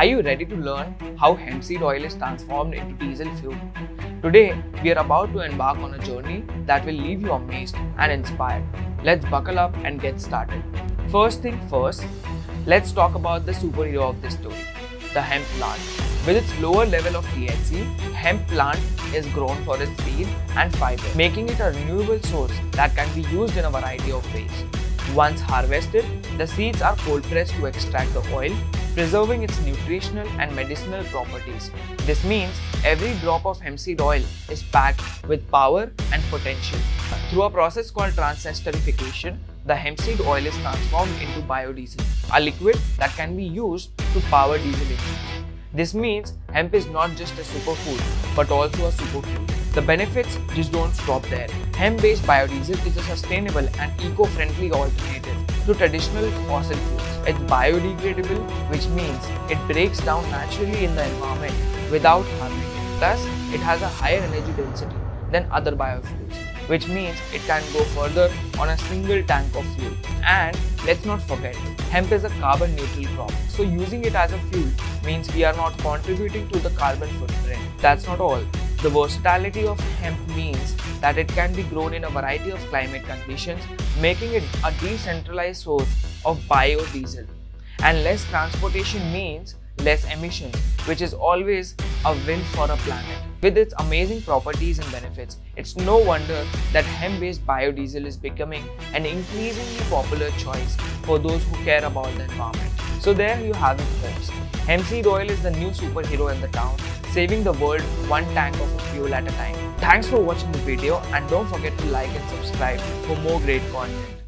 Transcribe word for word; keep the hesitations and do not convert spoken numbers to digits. Are you ready to learn how hemp seed oil is transformed into diesel fuel? Today, we are about to embark on a journey that will leave you amazed and inspired. Let's buckle up and get started. First thing first, let's talk about the superhero of this story, the hemp plant. With its lower level of T H C, hemp plant is grown for its seed and fiber, making it a renewable source that can be used in a variety of ways. Once harvested, the seeds are cold-pressed to extract the oil, preserving its nutritional and medicinal properties. This means every drop of hemp seed oil is packed with power and potential. Through a process called transesterification, the hemp seed oil is transformed into biodiesel, a liquid that can be used to power diesel engines. This means hemp is not just a superfood, but also a superfuel. The benefits just don't stop there. Hemp-based biodiesel is a sustainable and eco-friendly alternative to traditional fossil fuels. It's biodegradable, which means it breaks down naturally in the environment without harming it. Plus, it has a higher energy density than other biofuels, which means it can go further on a single tank of fuel. And let's not forget, hemp is a carbon neutral crop. So using it as a fuel means we are not contributing to the carbon footprint. That's not all. The versatility of hemp means that it can be grown in a variety of climate conditions, making it a decentralized source of biodiesel. And less transportation means less emissions, which is always a win for a planet. With its amazing properties and benefits, it's no wonder that hemp-based biodiesel is becoming an increasingly popular choice for those who care about the environment. So there you have it, folks. Hemp seed oil is the new superhero in the town, saving the world one tank of fuel at a time. Thanks for watching the video and don't forget to like and subscribe for more great content.